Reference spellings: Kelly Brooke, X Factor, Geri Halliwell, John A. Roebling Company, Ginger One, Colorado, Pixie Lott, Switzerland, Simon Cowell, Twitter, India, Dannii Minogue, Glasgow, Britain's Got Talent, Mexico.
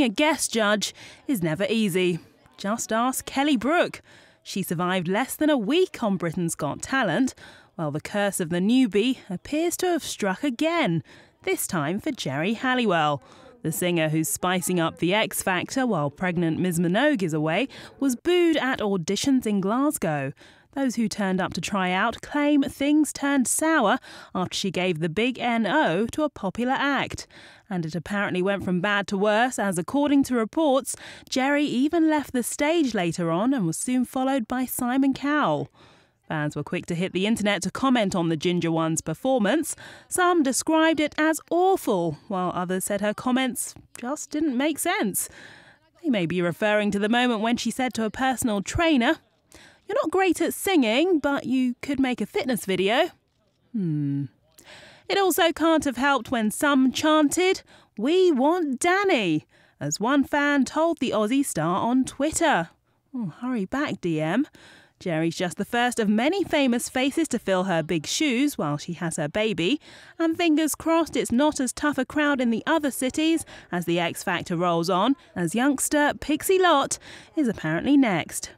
being a guest judge is never easy. Just ask Kelly Brooke. She survived less than a week on Britain's Got Talent, while the curse of the newbie appears to have struck again, this time for Geri Halliwell. The singer who's spicing up the X Factor while pregnant Ms Minogue is away was booed at auditions in Glasgow. Those who turned up to try out claim things turned sour after she gave the big NO to a popular act. And it apparently went from bad to worse, as according to reports, Geri even left the stage later on and was soon followed by Simon Cowell. Fans were quick to hit the internet to comment on the Ginger One's performance. Some described it as awful, while others said her comments just didn't make sense. They may be referring to the moment when she said to a personal trainer, "You're not great at singing, but you could make a fitness video." It also can't have helped when some chanted, "We want Dannii," as one fan told the Aussie star on Twitter. Oh, hurry back, DM. Geri's just the first of many famous faces to fill her big shoes while she has her baby, and fingers crossed it's not as tough a crowd in the other cities as the X Factor rolls on, as youngster Pixie Lott is apparently next.